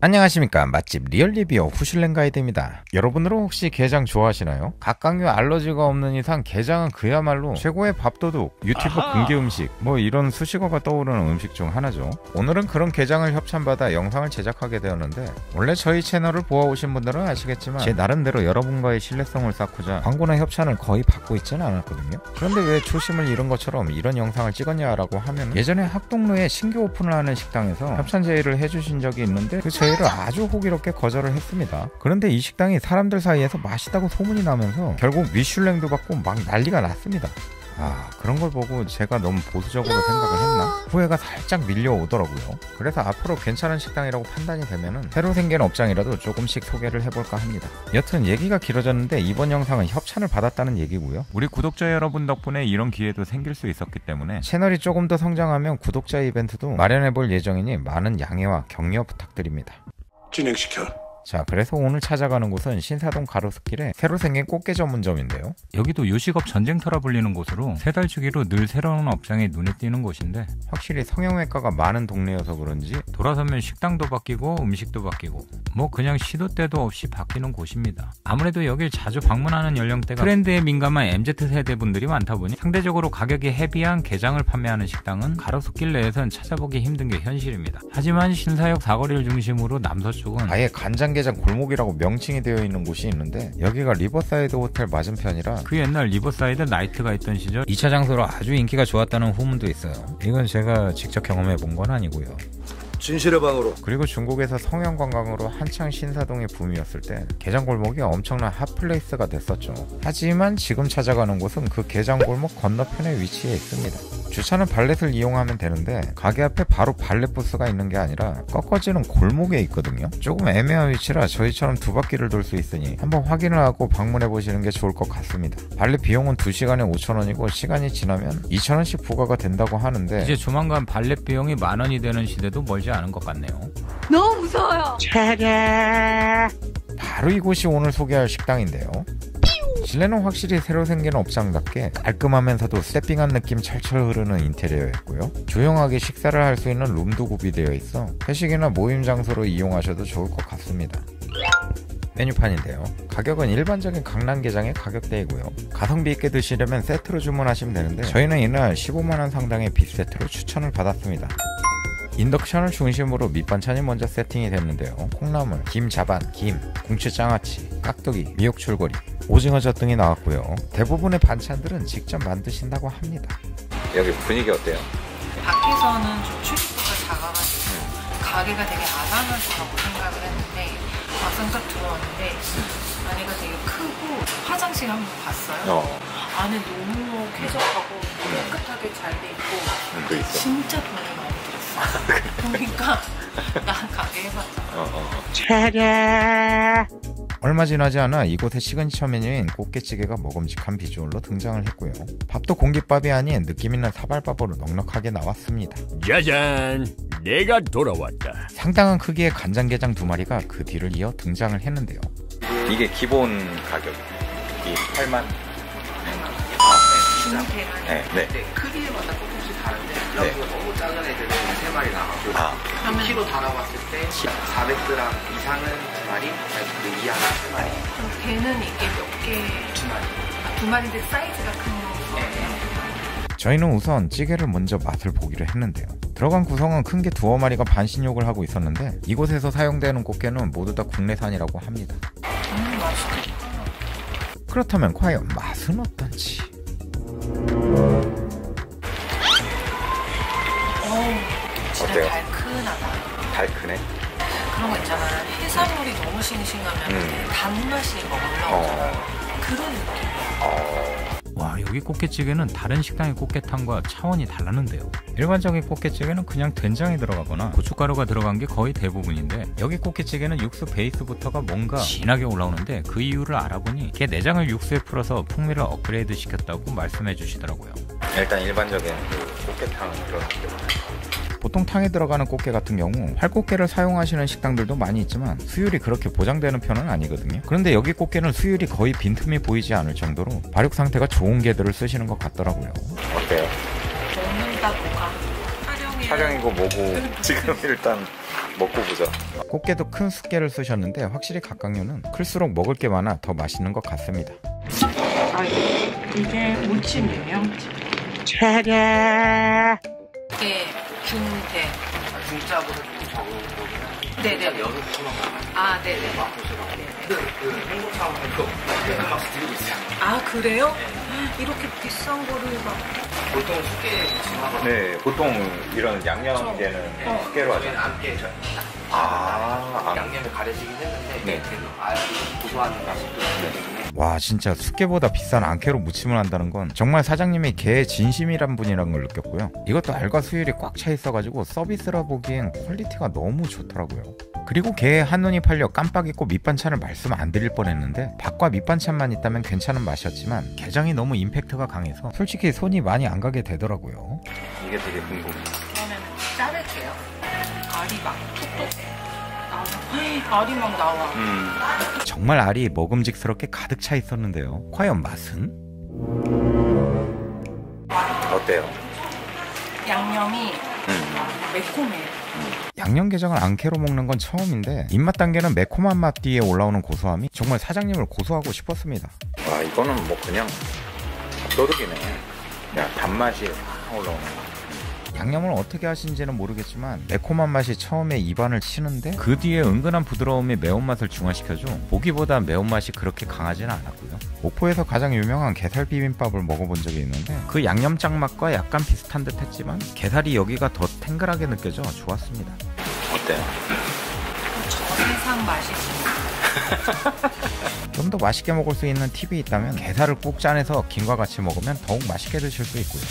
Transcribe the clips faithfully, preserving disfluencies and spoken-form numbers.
안녕하십니까, 맛집 리얼리뷰어 후슐랭 가이드입니다. 여러분들은 혹시 게장 좋아하시나요? 각각류 알러지가 없는 이상 게장은 그야말로 최고의 밥도둑, 유튜버 아하! 금기 음식, 뭐 이런 수식어가 떠오르는 음식 중 하나죠. 오늘은 그런 게장을 협찬받아 영상을 제작하게 되었는데, 원래 저희 채널을 보아오신 분들은 아시겠지만 제 나름대로 여러분과의 신뢰성을 쌓고자 광고나 협찬을 거의 받고 있지는 않았거든요. 그런데 왜 초심을 잃은 것처럼 이런 영상을 찍었냐라고 하면, 예전에 학동로에 신규 오픈을 하는 식당에서 협찬 제의를 해주신 적이 있는데 그 제 를 아주 호기롭게 거절을 했습니다. 그런데 이 식당이 사람들 사이에서 맛있다고 소문이 나면서 결국 미슐랭도 받고 막 난리가 났습니다. 아, 그런 걸 보고 제가 너무 보수적으로 생각을 했나? 후회가 살짝 밀려오더라고요. 그래서 앞으로 괜찮은 식당이라고 판단이 되면은 새로 생긴 업장이라도 조금씩 소개를 해볼까 합니다. 여튼 얘기가 길어졌는데 이번 영상은 협찬을 받았다는 얘기고요. 우리 구독자 여러분 덕분에 이런 기회도 생길 수 있었기 때문에 채널이 조금 더 성장하면 구독자 이벤트도 마련해볼 예정이니 많은 양해와 격려 부탁드립니다. 진행시켜. 자, 그래서 오늘 찾아가는 곳은 신사동 가로수길에 새로 생긴 꽃게 전문점인데요. 여기도 요식업 전쟁터라 불리는 곳으로 세 달 주기로 늘 새로운 업장이 눈에 띄는 곳인데, 확실히 성형외과가 많은 동네여서 그런지 돌아서면 식당도 바뀌고 음식도 바뀌고 뭐 그냥 시도 때도 없이 바뀌는 곳입니다. 아무래도 여길 자주 방문하는 연령대가 트렌드에 민감한 엠 지 세대분들이 많다 보니 상대적으로 가격이 헤비한 게장을 판매하는 식당은 가로수길 내에선 찾아보기 힘든 게 현실입니다. 하지만 신사역 사거리를 중심으로 남서쪽은 아예 간장 게장 골목이라고 명칭이 되어 있는 곳이 있는데, 여기가 리버사이드 호텔 맞은편이라 그 옛날 리버사이드 나이트가 있던 시절 이 차 장소로 아주 인기가 좋았다는 후문도 있어요. 이건 제가 직접 경험해 본 건 아니고요. 진실의 방으로. 그리고 중국에서 성형관광으로 한창 신사동이 붐이었을 때 게장골목이 엄청난 핫플레이스가 됐었죠. 하지만 지금 찾아가는 곳은 그 게장골목 건너편에 위치해 있습니다. 주차는 발렛을 이용하면 되는데, 가게 앞에 바로 발렛부스가 있는 게 아니라 꺾어지는 골목에 있거든요. 조금 애매한 위치라 저희처럼 두 바퀴를 돌 수 있으니 한번 확인을 하고 방문해 보시는 게 좋을 것 같습니다. 발렛 비용은 두 시간에 오천 원이고 시간이 지나면 이천 원씩 부과가 된다고 하는데, 이제 조만간 발렛 비용이 만 원이 되는 시대도 멀지 않은 것 같네요. 너무 무서워요. 차례. 바로 이곳이 오늘 소개할 식당인데요. 실내는 확실히 새로 생긴 업장답게 깔끔하면서도 세핑한 느낌 철철 흐르는 인테리어였고요. 조용하게 식사를 할 수 있는 룸도 구비되어 있어 회식이나 모임 장소로 이용하셔도 좋을 것 같습니다. 메뉴판인데요. 가격은 일반적인 강남게장의 가격대이고요. 가성비 있게 드시려면 세트로 주문하시면 되는데, 저희는 이날 십오만 원 상당의 빅세트로 추천을 받았습니다. 인덕션을 중심으로 밑반찬이 먼저 세팅이 됐는데요. 콩나물, 김 자반, 김, 궁추 장아찌, 깍두기, 미역 줄거리, 오징어젓 등이 나왔고요. 대부분의 반찬들은 직접 만드신다고 합니다. 여기 분위기 어때요? 밖에서는 좀 출입구가 작아가지고 가게가 되게 아담하다고 생각을 했는데, 막상 딱 들어왔는데 안에가 되게 크고, 화장실 한번 봤어요. 어. 안에 너무 쾌적하고 깨끗하게 잘 돼 있고 진짜 돈이 많아요. 그러니까 난 가게 해봤자. 어, 어. 차례. 얼마 지나지 않아 이곳의 시그니처 메뉴인 꽃게찌개가 먹음직한 비주얼로 등장을 했고요. 밥도 공깃밥이 아닌 느낌있는 사발밥으로 넉넉하게 나왔습니다. 짜잔! 내가 돌아왔다. 상당한 크기의 간장게장 두 마리가 그 뒤를 이어 등장을 했는데요. 이게 기본 가격이에요. 이 팔만. 네, 네. 네. 크기마다 조금씩 다른데, 네. 너무 작은 애들은 세 마리 나가고, 아. 일 킬로그램 다 나왔을 때 사백 그램 이상은 두 마리, 그 이하는 세 마리. 그럼 걔는 이게 몇 개? 두 마리. 아, 두 마리인데 사이즈가 큰 거. 네. 저희는 우선 찌개를 먼저 맛을 보기로 했는데요. 들어간 구성은 큰 게 두어 마리가 반신욕을 하고 있었는데, 이곳에서 사용되는 꽃게는 모두 다 국내산이라고 합니다. 음, 맛있겠다. 그렇다면 과연 맛은 어떤지. 어때요? 달큰하다. 달큰해? 그런 거 있잖아, 해산물이 너무 싱싱하면 음. 단맛이 올라오잖아. 어. 그런 느낌이야. 어. 와, 여기 꽃게찌개는 다른 식당의 꽃게탕과 차원이 달랐는데요. 일반적인 꽃게찌개는 그냥 된장이 들어가거나 고춧가루가 들어간 게 거의 대부분인데, 여기 꽃게찌개는 육수 베이스부터가 뭔가 진하게 올라오는데, 그 이유를 알아보니 걔 내장을 육수에 풀어서 풍미를 업그레이드 시켰다고 말씀해 주시더라고요. 일단 일반적인 그 꽃게탕은 들어갔고요. 보통 탕에 들어가는 꽃게 같은 경우 활꽃게를 사용하시는 식당들도 많이 있지만 수율이 그렇게 보장되는 편은 아니거든요. 그런데 여기 꽃게는 수율이 거의 빈틈이 보이지 않을 정도로 발육 상태가 좋은 게들을 쓰시는 것 같더라고요. 어때요? 먹는다 뭐가? 촬영이고 뭐고 지금 일단 먹고 보자. 꽃게도 큰 숙게를 쓰셨는데 확실히 각각류는 클수록 먹을 게 많아 더 맛있는 것 같습니다. 아, 이게 무침이에요. 차례. 이게 중대. 중짜보다 좀 적은 거구나. 네네. 여름 수만. 아, 네네. 그 홍보차원 그거 박스 드리고 있어요. 아, 그래요? 네. 이렇게 비싼 거를 막. 보통 숙게 무침하고. 네, 보통 이런 양념제는 네. 숙게로 하죠. 안 깨죠. 아, 양념이 가려지긴 했는데 네. 아주 고소한 맛도 있는데. 와, 진짜 숙게보다 비싼 안깨로 무침을 한다는 건 정말 사장님이 개의 진심이란 분이라는 걸 느꼈고요. 이것도 알과 수율이 꽉 차 있어가지고 서비스라 보기엔 퀄리티가 너무 좋더라고요. 그리고 개의 한눈이 팔려 깜빡 잊고 밑반찬을 말씀 안 드릴 뻔했는데 밥과 밑반찬만 있다면 괜찮은 맛이었지만 게장이 너무 임팩트가 강해서 솔직히 손이 많이 안 가게 되더라고요. 이게 되게 궁금해요. 그러면 자를게요. 알이 막 톡톡 나와. 알이 막 나와. 음. 정말 알이 먹음직스럽게 가득 차 있었는데요. 과연 맛은? 어때요? 양념이 음. 매콤해요. 양념게장을 안캐로 먹는 건 처음인데 입맛 단계는 매콤한 맛 뒤에 올라오는 고소함이 정말 사장님을 고소하고 싶었습니다. 와, 이거는 뭐 그냥 밥도둑이네. 그냥 단맛이 확 올라오는 거. 양념을 어떻게 하신지는 모르겠지만 매콤한 맛이 처음에 입안을 치는데 그 뒤에 은근한 부드러움이 매운맛을 중화시켜줘 보기보다 매운맛이 그렇게 강하지는 않았고요. 목포에서 가장 유명한 게살 비빔밥을 먹어본 적이 있는데 그 양념장 맛과 약간 비슷한 듯 했지만 게살이 여기가 더 탱글하게 느껴져 좋았습니다. 어때요? 저 세상 맛있어요. 좀 더 맛있게 먹을 수 있는 팁이 있다면 게살을 꼭 짜내서 김과 같이 먹으면 더욱 맛있게 드실 수 있고요.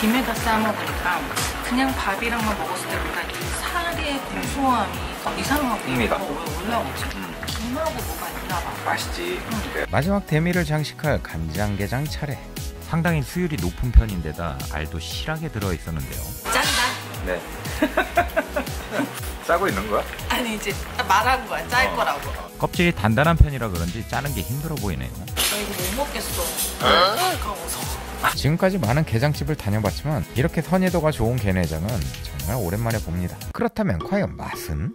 김에다 싸먹으니까 그냥 밥이랑만 먹었을 때보다 이 살의 고소함이 이상하게 올라오지. 김하고 뭐가 있나봐. 맛있지. 응. 마지막 대미를 장식할 간장게장 차례. 상당히 수율이 높은 편인데다 알도 실하게 들어있었는데요. 짠다. 네. 짜고 있는 거야? 아니, 이제 말한 거야. 짤 어. 거라고. 껍질이 단단한 편이라 그런지 짜는 게 힘들어 보이네요. 나 이거 못 먹겠어. 아까워서. 지금까지 많은 게장집을 다녀봤지만 이렇게 선의도가 좋은 게내장은 정말 오랜만에 봅니다. 그렇다면 과연 맛은?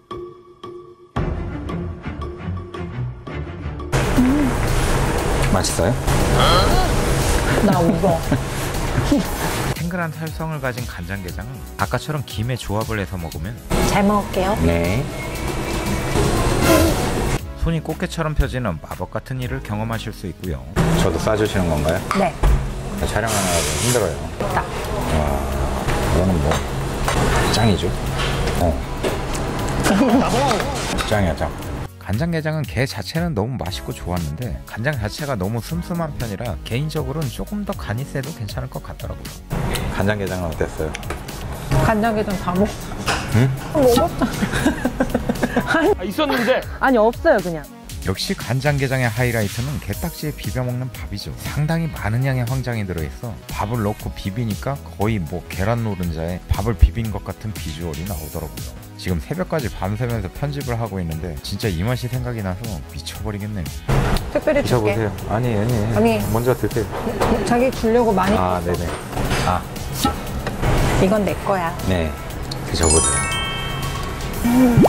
음. 맛있어요? 나 울어. 탱글한 살성을 가진 간장게장은 아까처럼 김에 조합을 해서 먹으면 잘 먹을게요. 네. 손이 꽃게처럼 펴지는 마법 같은 일을 경험하실 수 있고요. 저도 싸주시는 건가요? 네. 촬영하느라 힘들어요. 딱. 와, 이거는 뭐 짱이죠. 어. 짱이야 짱. 간장게장은 게 자체는 너무 맛있고 좋았는데 간장 자체가 너무 슴슴한 편이라 개인적으로는 조금 더 간이 세도 괜찮을 것 같더라고요. 간장게장은 어땠어요? 간장게장 다 먹었어. 응? 먹었다. 아, 있었는데? 아니 없어요 그냥. 역시 간장게장의 하이라이트는 게딱지에 비벼먹는 밥이죠. 상당히 많은 양의 황장이 들어있어 밥을 넣고 비비니까 거의 뭐 계란 노른자에 밥을 비빈 것 같은 비주얼이 나오더라고요. 지금 새벽까지 밤새면서 편집을 하고 있는데 진짜 이 맛이 생각이 나서 미쳐버리겠네요. 특별히 줄게. 드셔보세요. 아니, 아니 아니 먼저 드세요. 자기 주려고 많이. 아 했어. 네네. 아 이건 내 거야. 네 드셔보세요. 음.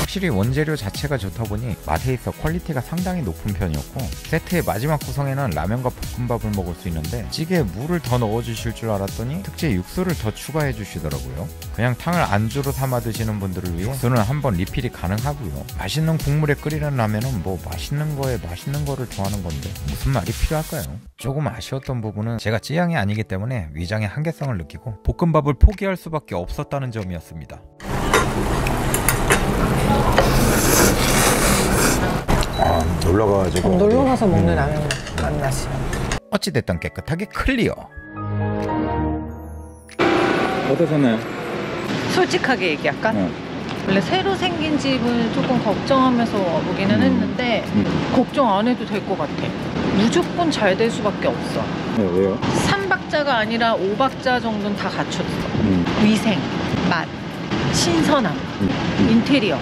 확실히 원재료 자체가 좋다 보니 맛에 있어 퀄리티가 상당히 높은 편이었고 세트의 마지막 구성에는 라면과 볶음밥을 먹을 수 있는데 찌개에 물을 더 넣어주실 줄 알았더니 특제 육수를 더 추가해 주시더라고요. 그냥 탕을 안주로 삼아 드시는 분들을 위해 육수는 한번 리필이 가능하고요. 맛있는 국물에 끓이는 라면은 뭐 맛있는 거에 맛있는 거를 좋아하는 건데 무슨 말이 필요할까요? 조금 아쉬웠던 부분은 제가 찌양이 아니기 때문에 위장의 한계성을 느끼고 볶음밥을 포기할 수밖에 없었다는 점이었습니다. 아, 놀러가가지고 놀러가서 네. 먹는 라면 맛맛이 어찌됐든 깨끗하게 클리어. 어떠셨나요? 솔직하게 얘기할까? 네. 원래 새로 생긴 집은 조금 걱정하면서 와보기는 음. 했는데 음. 걱정 안 해도 될 것 같아. 무조건 잘 될 수밖에 없어. 네, 왜요? 삼 박자가 아니라 오 박자 정도는 다 갖췄어. 음. 위생, 맛, 신선함, 인테리어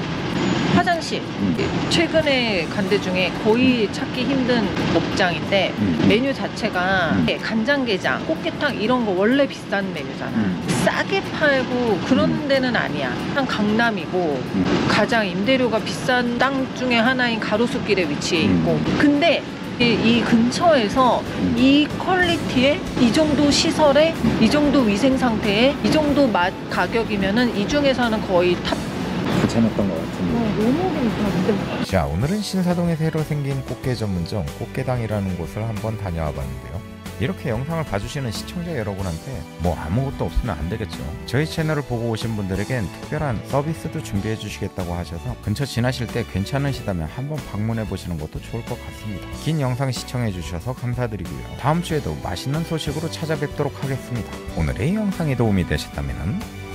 화장실. 음. 최근에 간 데 중에 거의 찾기 힘든 먹장인데 음. 메뉴 자체가 음. 간장게장, 꽃게탕 이런 거 원래 비싼 메뉴잖아. 음. 싸게 팔고 그런 데는 아니야. 한 강남이고 음. 가장 임대료가 비싼 땅 중에 하나인 가로수길에 위치해 있고 음. 근데 이, 이 근처에서 이 퀄리티에 이 정도 시설에 이 정도 위생 상태에 이 정도 맛 가격이면은 이 중에서는 거의 탑. 괜찮았던 것 같은데. 어, 너무 괜찮은데. 자, 오늘은 신사동에 새로 생긴 꽃게 전문점 꽃게당이라는 곳을 한번 다녀와 봤는데요. 이렇게 영상을 봐주시는 시청자 여러분한테 뭐 아무것도 없으면 안 되겠죠. 저희 채널을 보고 오신 분들에겐 특별한 서비스도 준비해 주시겠다고 하셔서 근처 지나실 때 괜찮으시다면 한번 방문해 보시는 것도 좋을 것 같습니다. 긴 영상 시청해 주셔서 감사드리고요. 다음 주에도 맛있는 소식으로 찾아뵙도록 하겠습니다. 오늘의 영상이 도움이 되셨다면